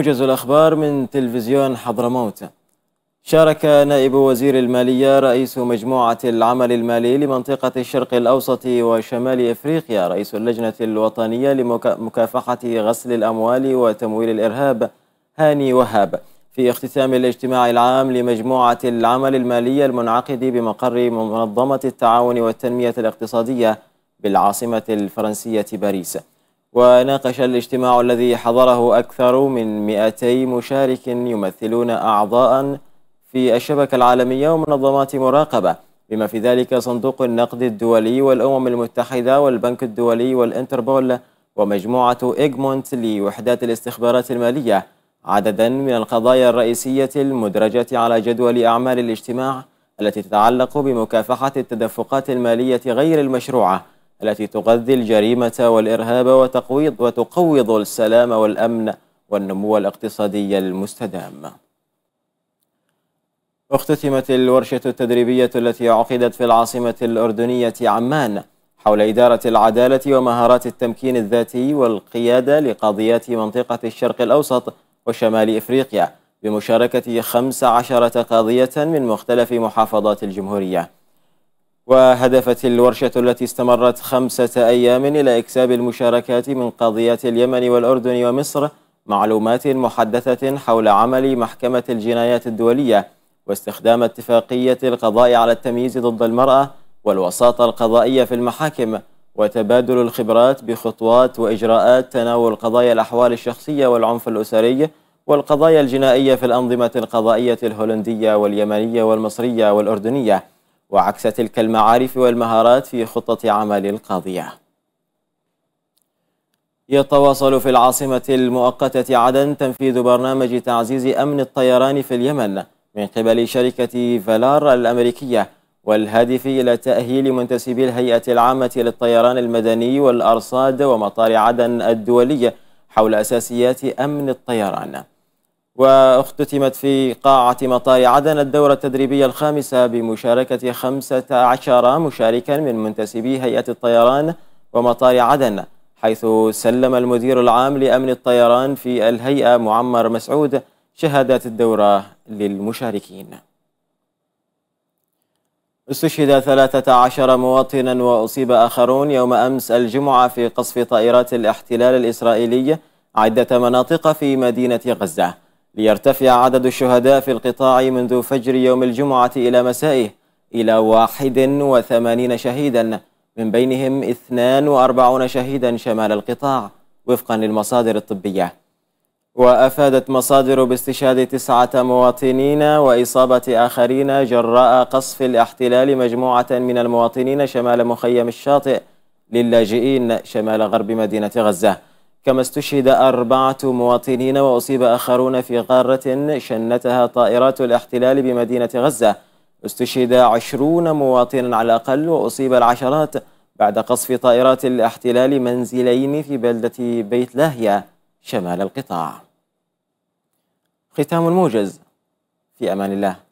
موجز الأخبار من تلفزيون حضرموت. شارك نائب وزير المالية رئيس مجموعة العمل المالي لمنطقة الشرق الأوسط وشمال إفريقيا رئيس اللجنة الوطنية لمكافحة غسل الأموال وتمويل الإرهاب هاني وهاب في اختتام الاجتماع العام لمجموعة العمل المالية المنعقد بمقر منظمة التعاون والتنمية الاقتصادية بالعاصمة الفرنسية باريس. وناقش الاجتماع الذي حضره أكثر من 200 مشارك يمثلون أعضاء في الشبكة العالمية ومنظمات مراقبة بما في ذلك صندوق النقد الدولي والأمم المتحدة والبنك الدولي والإنتربول ومجموعة إجمونت لوحدات الاستخبارات المالية عددا من القضايا الرئيسية المدرجة على جدول أعمال الاجتماع التي تتعلق بمكافحة التدفقات المالية غير المشروعة التي تغذي الجريمة والإرهاب وتقوض السلام والأمن والنمو الاقتصادي المستدام. اختتمت الورشة التدريبية التي عقدت في العاصمة الأردنية عمان حول إدارة العدالة ومهارات التمكين الذاتي والقيادة لقضيات منطقة الشرق الأوسط وشمال إفريقيا بمشاركة 15 قاضية من مختلف محافظات الجمهورية. وهدفت الورشة التي استمرت 5 أيام إلى إكساب المشاركات من قاضيات اليمن والأردن ومصر معلومات محدثة حول عمل محكمة الجنايات الدولية واستخدام اتفاقية القضاء على التمييز ضد المرأة والوساطة القضائية في المحاكم وتبادل الخبرات بخطوات وإجراءات تناول قضايا الأحوال الشخصية والعنف الأسري والقضايا الجنائية في الأنظمة القضائية الهولندية واليمنية والمصرية والأردنية وعكس تلك المعارف والمهارات في خطة عمل القاضية. يتواصل في العاصمة المؤقتة عدن تنفيذ برنامج تعزيز أمن الطيران في اليمن من قبل شركة فلار الأمريكية والهادف إلى تأهيل منتسبي الهيئة العامة للطيران المدني والأرصاد ومطار عدن الدولي حول أساسيات أمن الطيران. واختتمت في قاعة مطار عدن الدورة التدريبية الخامسة بمشاركة 15 مشاركا من منتسبي هيئة الطيران ومطار عدن حيث سلم المدير العام لأمن الطيران في الهيئة معمر مسعود شهادات الدورة للمشاركين. استشهد 13 مواطنا وأصيب آخرون يوم أمس الجمعة في قصف طائرات الاحتلال الإسرائيلي عدة مناطق في مدينة غزة ليرتفع عدد الشهداء في القطاع منذ فجر يوم الجمعة إلى مسائه إلى 81 شهيدا من بينهم 42 شهيدا شمال القطاع وفقا للمصادر الطبية. وأفادت مصادر باستشهاد 9 مواطنين وإصابة آخرين جراء قصف الاحتلال مجموعة من المواطنين شمال مخيم الشاطئ للاجئين شمال غرب مدينة غزة. كما استشهد 4 مواطنين وأصيب آخرون في غارة شنتها طائرات الاحتلال بمدينة غزة. استشهد 20 مواطنا على الأقل وأصيب العشرات بعد قصف طائرات الاحتلال منزلين في بلدة بيت لاهيا شمال القطاع. ختام الموجز، في أمان الله.